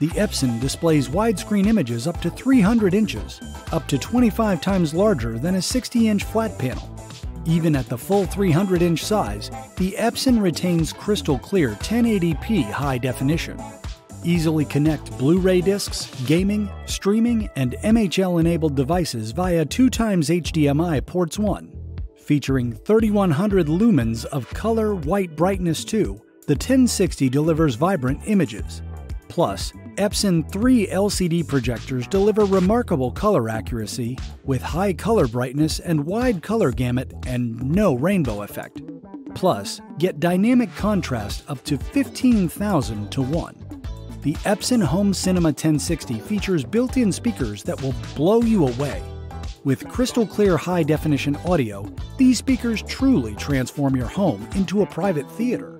The Epson displays widescreen images up to 300 inches, up to 25 times larger than a 60-inch flat panel. Even at the full 300-inch size, the Epson retains crystal-clear 1080p high definition. Easily connect Blu-ray discs, gaming, streaming, and MHL-enabled devices via 2x HDMI ports 1. Featuring 3100 lumens of color white brightness 2, the 1060 delivers vibrant images. Plus, Epson 3-LCD projectors deliver remarkable color accuracy with high color brightness and wide color gamut and no rainbow effect. Plus, get dynamic contrast up to 15,000 to 1. The Epson Home Cinema 1060 features built-in speakers that will blow you away. With crystal-clear high-definition audio, these speakers truly transform your home into a private theater.